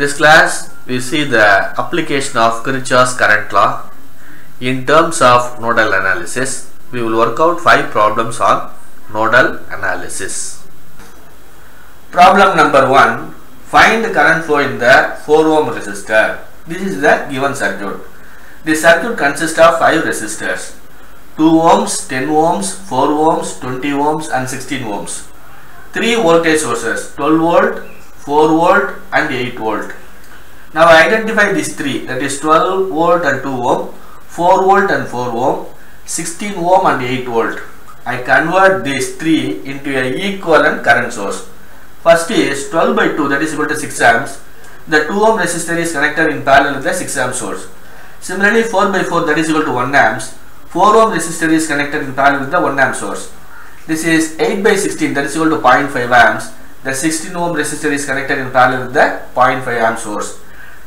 This class we see the application of Kirchhoff's current law in terms of nodal analysis. We will work out 5 problems on nodal analysis. Problem number 1. Find the current flow in the 4 ohm resistor. This is the given circuit. The circuit consists of 5 resistors. 2 ohms, 10 ohms, 4 ohms, 20 ohms and 16 ohms. 3 voltage sources, 12 volt, 4 volt and 8 volt. Now identify these 3, that is 12 volt and 2 ohm, 4 volt and 4 ohm, 16 ohm and 8 volt. I convert these 3 into an equivalent current source. First is 12 by 2, that is equal to 6 amps. The 2 ohm resistor is connected in parallel with the 6 amp source. Similarly 4 by 4, that is equal to 1 amps. 4 ohm resistor is connected in parallel with the 1 amp source. This is 8 by 16, that is equal to 0.5 amps. The 16 ohm resistor is connected in parallel with the 0.5 amp source.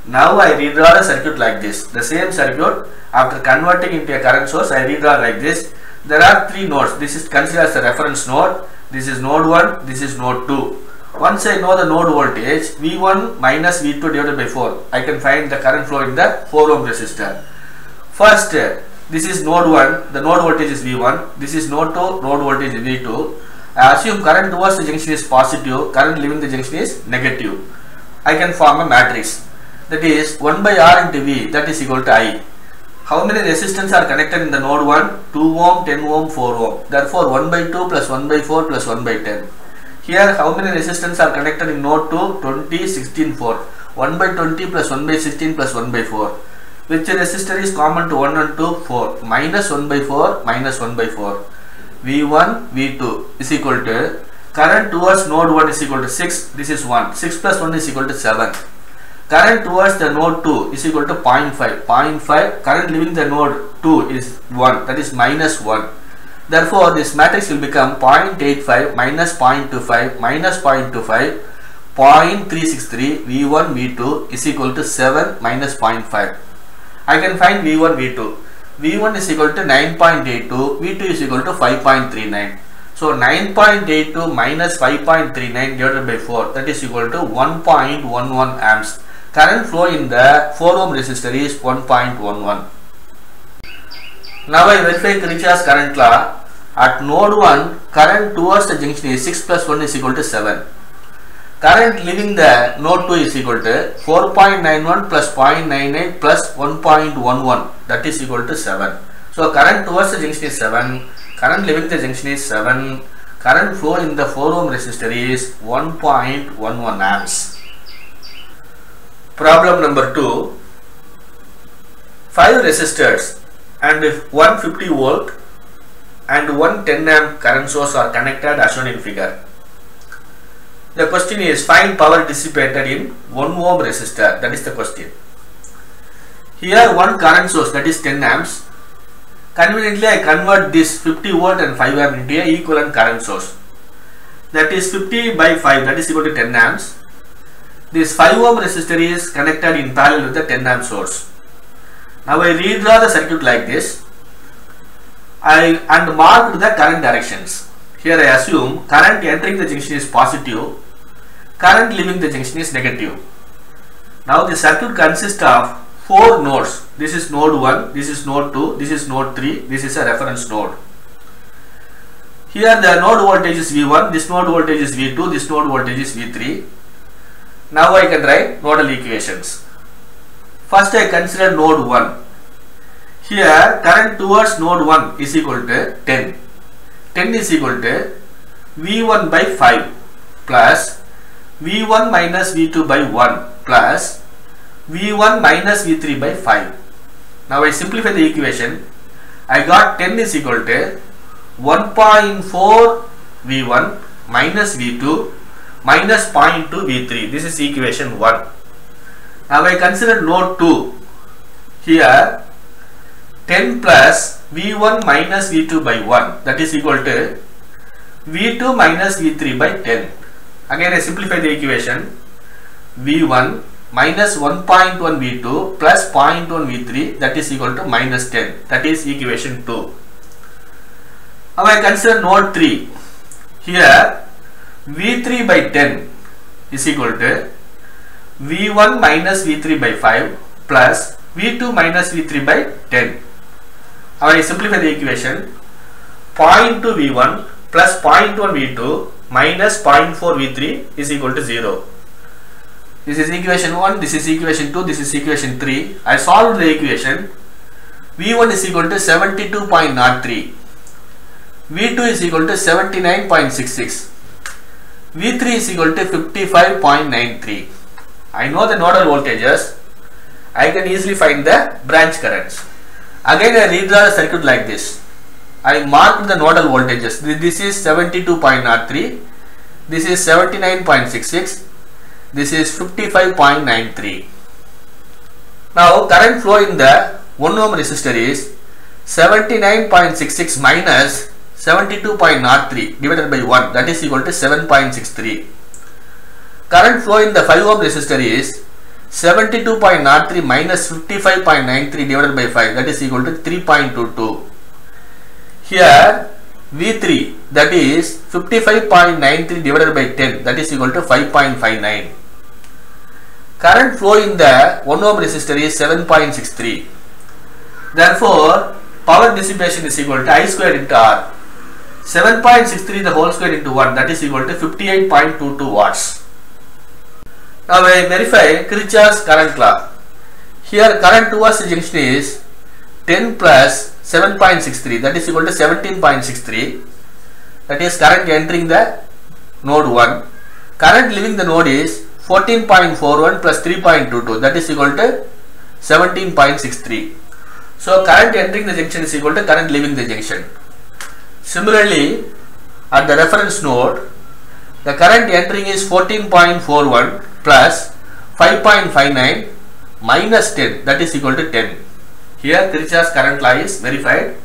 Now I redraw the circuit like this. The same circuit, after converting into a current source, I redraw like this. There are 3 nodes. This is considered as the reference node. This is node 1, this is node 2. Once I know the node voltage, V1 minus V2 divided by 4, I can find the current flow in the 4 ohm resistor. First, this is node 1, the node voltage is V1, this is node 2, node voltage is V2. I assume current towards the junction is positive, current leaving the junction is negative. I can form a matrix, that is 1 by R into V, that is equal to I. How many resistors are connected in the node 1? 2 ohm, 10 ohm, 4 ohm. Therefore 1 by 2 plus 1 by 4 plus 1 by 10. Here how many resistors are connected in node 2? 20, 16, 4. 1 by 20 plus 1 by 16 plus 1 by 4. Which resistor is common to 1 and 2? 4. Minus 1 by 4 minus 1 by 4. V1, V2 is equal to, current towards node 1 is equal to 6. This is 1. 6 plus 1 is equal to 7. Current towards the node 2 is equal to 0.5. 0.5. Current leaving the node 2 is 1. That is minus 1. Therefore, this matrix will become 0.85 minus 0.25 minus 0.25, 0.363, V1, V2 is equal to 7 minus 0.5. I can find V1, V2. V1 is equal to 9.82, V2 is equal to 5.39. So, 9.82 minus 5.39 divided by 4, that is equal to 1.11 amps. Current flow in the 4 ohm resistor is 1.11. Now I verify Kirchhoff's current law. At node 1, current towards the junction is 6 plus 1 is equal to 7. Current leaving the node 2 is equal to 4.91 plus 0.98 plus 1.11, that is equal to 7. So current towards the junction is 7, current leaving the junction is 7, current flow in the 4 ohm resistor is 1.11 amps. Problem number 2. 5 resistors and if 150 volt and 110 amp current source are connected as shown in figure. The question is find power dissipated in 1 ohm resistor, that is the question. Here one current source, that is 10 amps. Conveniently I convert this 50 volt and 5 amp into an equivalent current source. That is 50 by 5, that is equal to 10 amps. This 5 ohm resistor is connected in parallel with the 10 amp source. Now I redraw the circuit like this and mark the current directions. Here I assume current entering the junction is positive, current leaving the junction is negative. Now the circuit consists of 4 nodes. This is node 1, this is node 2, this is node 3, this is a reference node. Here the node voltage is V1, this node voltage is V2, this node voltage is V3. Now I can write nodal equations. First I consider node 1. Here current towards node 1 is equal to 10. 10 is equal to V1 by 5 plus V1 minus V2 by 1 plus V1 minus V3 by 5. Now I simplify the equation. I got 10 is equal to 1.4 V1 minus V2 minus 0.2 V3. This is equation 1. Now I consider node 2. Here 10 plus V1 minus V2 by 1, that is equal to V2 minus V3 by 10. Again I simplify the equation. V1 minus 1.1 V2 plus 0.1 V3, that is equal to minus 10. That is equation 2. Now I consider node 3. Here V3 by 10 is equal to V1 minus V3 by 5 plus V2 minus V3 by 10. Now I simplify the equation. 0.2 V1 plus 0.1 V2 minus 0.4 V3 is equal to 0. This is equation 1, this is equation 2, this is equation 3. I solved the equation. V1 is equal to 72.03. V2 is equal to 79.66. V3 is equal to 55.93. I know the nodal voltages. I can easily find the branch currents. Again, I read the circuit like this. I marked the nodal voltages. This is 72.03. This is 79.66. This is 55.93. Now, current flow in the 1 ohm resistor is 79.66 minus 72.03 divided by 1, that is equal to 7.63. Current flow in the 5 ohm resistor is 72.03 minus 55.93 divided by 5, that is equal to 3.22. Here, V3, that is 55.93 divided by 10, that is equal to 5.59. Current flow in the 1 ohm resistor is 7.63. Therefore, power dissipation is equal to I squared into R. 7.63 the whole square into 1, that is equal to 58.22 watts. Now I verify Kirchhoff's current law. Here current towards the junction is 10 plus 7.63, that is equal to 17.63. That is current entering the node 1. Current leaving the node is 14.41 plus 3.22, that is equal to 17.63. So current entering the junction is equal to current leaving the junction. Similarly, at the reference node, the current entering is 14.41 plus 5.59 minus 10, that is equal to 10. Here Kirchhoff's current law is verified.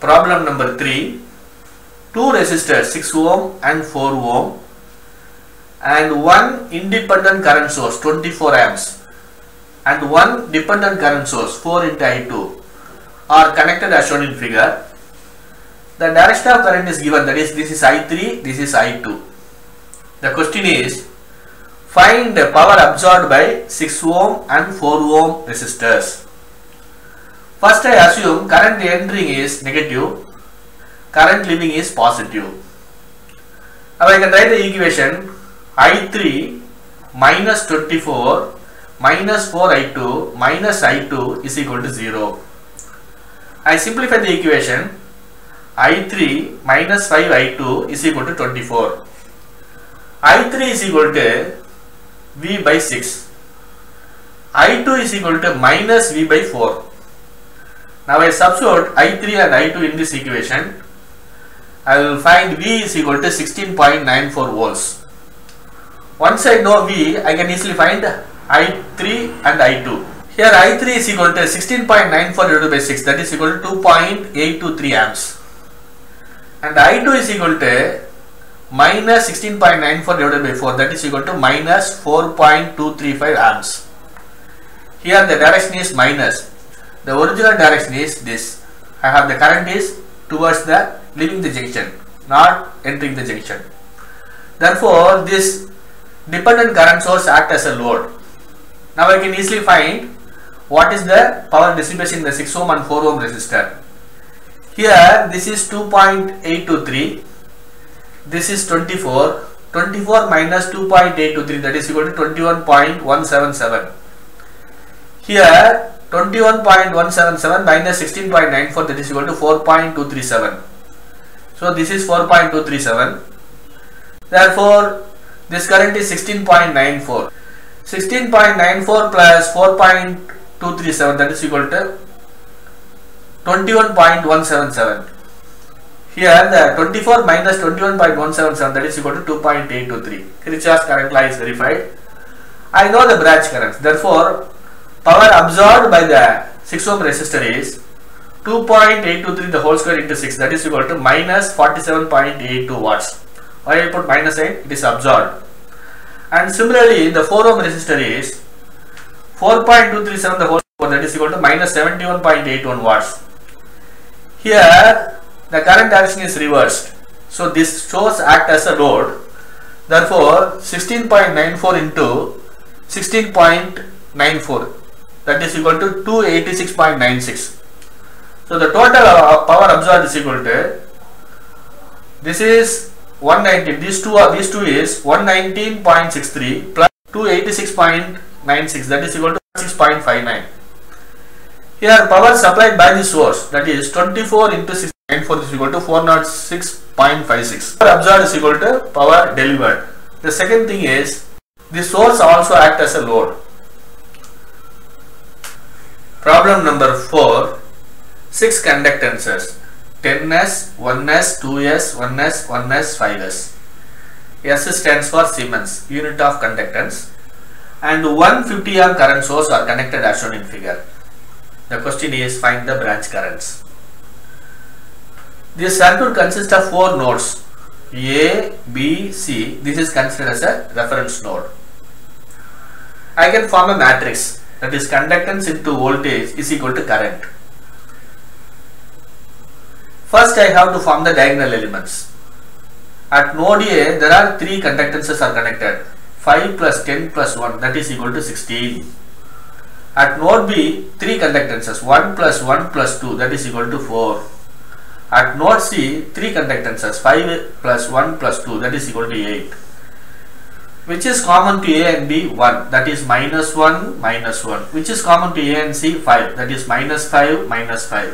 Problem number 3. Two resistors 6 ohm and 4 ohm and one independent current source 24 amps and one dependent current source 4 into I2 are connected as shown in figure. The direction of current is given, that is this is I3, this is I2. The question is, find the power absorbed by 6 ohm and 4 ohm resistors. First I assume current entering is negative, current leaving is positive. Now I can write the equation I3 minus 24 minus 4I2 minus I2 is equal to 0. I simplify the equation I3 minus 5I2 is equal to 24. I3 is equal to V by 6. I2 is equal to minus V by 4. Now I substitute I3 and I2 in this equation. I will find V is equal to 16.94 volts. Once I know V, I can easily find I3 and I2. Here I3 is equal to 16.94 divided by 6, that is equal to 2.823 amps. And I2 is equal to minus 16.94 divided by 4, that is equal to minus 4.235 amps. Here the direction is minus. The original direction is this. I have the current is towards the leaving the junction, not entering the junction. Therefore, this dependent current source acts as a load. Now I can easily find what is the power dissipation in the 6 ohm and 4 ohm resistor. Here this is 2.823, this is 24, 24 minus 2.823, that is equal to 21.177. Here 21.177 minus 16.94, that is equal to 4.237. So this is 4.237. Therefore this current is 16.94. 16.94 plus 4.237, that is equal to 21.177. Here the 24 minus 21.177, that is equal to 2.823. Kirchhoff's current law is verified. I know the branch currents. Therefore, power absorbed by the 6 ohm resistor is 2.823 the whole square into 6, that is equal to minus 47.82 watts. Why I put minus sign? It is absorbed. And similarly, the 4 ohm resistor is 4.237 the whole square, that is equal to minus 71.81 watts. Here, the current direction is reversed. So, this source acts as a load. Therefore, 16.94 into 16.94, that is equal to 286.96. So the total power absorbed is equal to, this is 119, these two is 119.63 plus 286.96, that is equal to 6.59. Here power supplied by the source, that is 24 into 6.94 is equal to 406.56. Power absorbed is equal to power delivered. The second thing is, the source also acts as a load. Problem number 4, 6 conductances 10S, 1S, 2S, 1S, 1S, 5S. S stands for Siemens, unit of conductance, and 150 ohm current source are connected as shown in figure. The question is, find the branch currents. This circuit consists of 4 nodes A, B, C. This is considered as a reference node. I can form a matrix, that is conductance into voltage is equal to current. First, I have to form the diagonal elements. At node A, there are 3 conductances are connected. 5 plus 10 plus 1, that is equal to 16. At node B, 3 conductances. 1 plus 1 plus 2, that is equal to 4. At node C, 3 conductances. 5 plus 1 plus 2, that is equal to 8. Which is common to A and B? 1, that is minus 1, minus 1. Which is common to A and C? 5, that is minus 5, minus 5.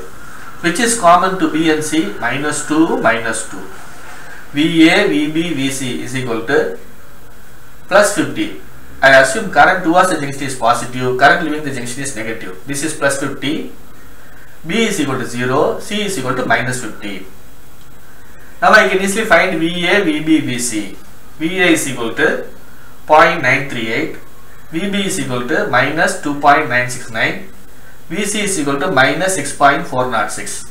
Which is common to B and C? Minus 2, minus 2. VA, VB, VC is equal to plus 50. I assume current towards the junction is positive, current leaving the junction is negative. This is plus 50. B is equal to 0, C is equal to minus 50. Now I can easily find VA, VB, VC. VA is equal to 0.938. VB is equal to minus 2.969. VC is equal to minus 6.406.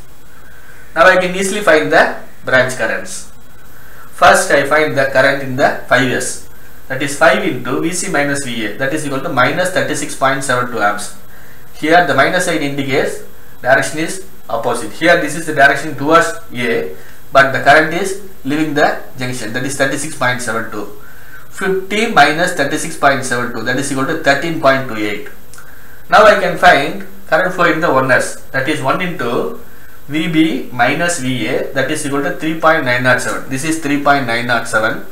Now I can easily find the branch currents. First I find the current in the 5S. That is 5 into VC minus VA. That is equal to minus 36.72 amps. Here the minus sign indicates direction is opposite. Here this is the direction towards A, but the current is leaving the junction. That is 36.72. 50 minus 36.72. That is equal to 13.28. Now I can find current flow in the 1S, that is 1 into VB minus VA, that is equal to 3.907. This is 3.907,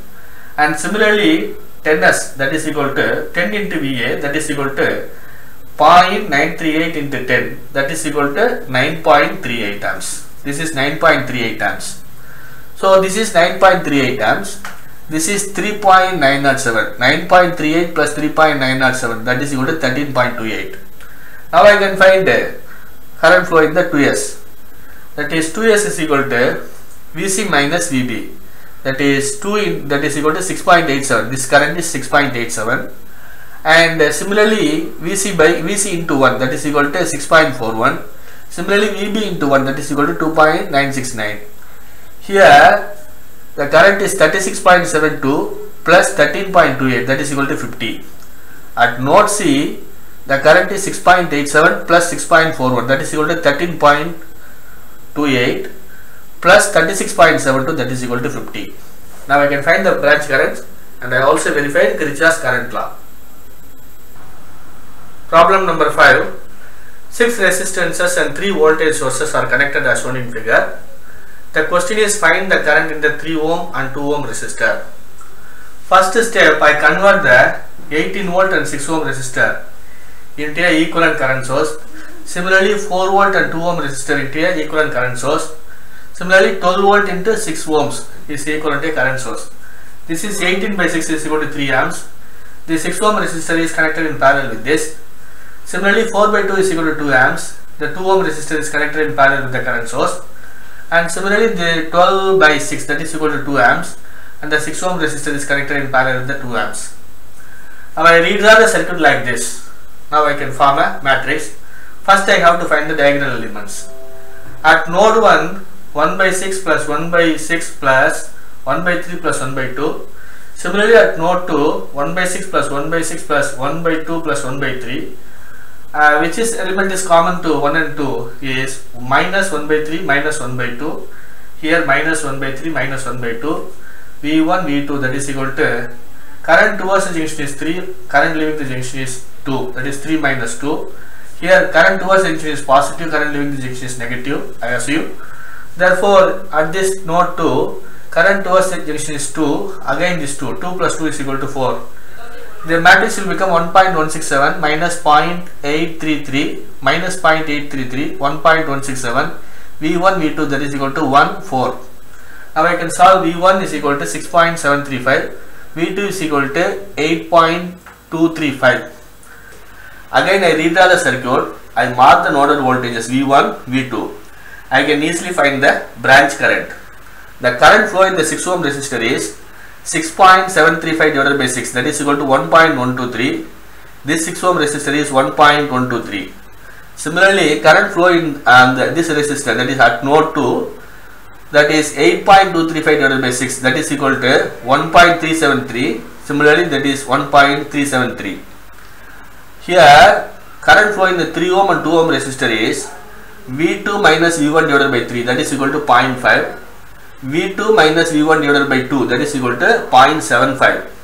and similarly 10S, that is equal to 10 into VA, that is equal to 0.938 into 10, that is equal to 9.38 amps. This is 9.38 amps. So this is 9.38 amps. This is 3.907. 9.38 plus 3.907, that is equal to 13.28. Now I can find current flow in the 2S. That is 2S is equal to VC minus VB. That is 2 in, that is equal to 6.87. This current is 6.87. And similarly VC by VC into 1, that is equal to 6.41. Similarly VB into 1, that is equal to 2.969. Here the current is 36.72 plus 13.28, that is equal to 50. At node C, the current is 6.87 plus 6.41, that is equal to 13.28 plus 36.72, that is equal to 50. Now I can find the branch currents, and I also verified Kirchhoff's current law. Problem number 5. 6 resistances and 3 voltage sources are connected as shown in figure. The question is, find the current in the 3 ohm and 2 ohm resistor. First step, I convert the 18 volt and 6 ohm resistor into an equivalent current source. Similarly, 4 volt and 2 ohm resistor into an equivalent current source. Similarly, 12 volt into 6 ohms is equivalent to current source. This is 18 by 6 is equal to 3 amps. The 6 ohm resistor is connected in parallel with this. Similarly, 4 by 2 is equal to 2 amps. The 2 ohm resistor is connected in parallel with the current source. And similarly, the 12 by 6, that is equal to 2 amps, and the 6 ohm resistor is connected in parallel with the 2 amps. Now I redraw the circuit like this. Now I can form a matrix. First I have to find the diagonal elements. At node 1, 1 by 6 plus 1 by 6 plus 1 by 3 plus 1 by 2. Similarly at node 2, 1 by 6 plus 1 by 6 plus 1 by 2 plus 1 by 3. Which is element is common to 1 and 2 is minus 1 by 3, minus 1 by 2. Here minus 1 by 3, minus 1 by 2. V1, V2, that is equal to current towards the junction is 3, current leaving the junction is 2, that is 3 minus 2. Here current towards the junction is positive, current leaving the junction is negative, I assume. Therefore, at this node 2, current towards the junction is 2, again this 2, 2 plus 2 is equal to 4. The matrix will become 1.167 minus 0.833 minus 0.833, 1.167, V1, V2, that is equal to 1, 4. Now I can solve V1 is equal to 6.735, V2 is equal to 8.235. Again I redraw the circuit, I mark the nodal voltages V1, V2. I can easily find the branch current. The current flow in the 6 ohm resistor is 6.735 divided by 6, that is equal to 1.123. This 6 ohm resistor is 1.123. Similarly, current flow in this resistor, that is at node 2, that is 8.235 divided by 6, that is equal to 1.373. Similarly, that is 1.373. Here, current flow in the 3 ohm and 2 ohm resistor is V2 minus V1 divided by 3, that is equal to 0.5. V2 minus V1 divided by 2, that is equal to 0.75.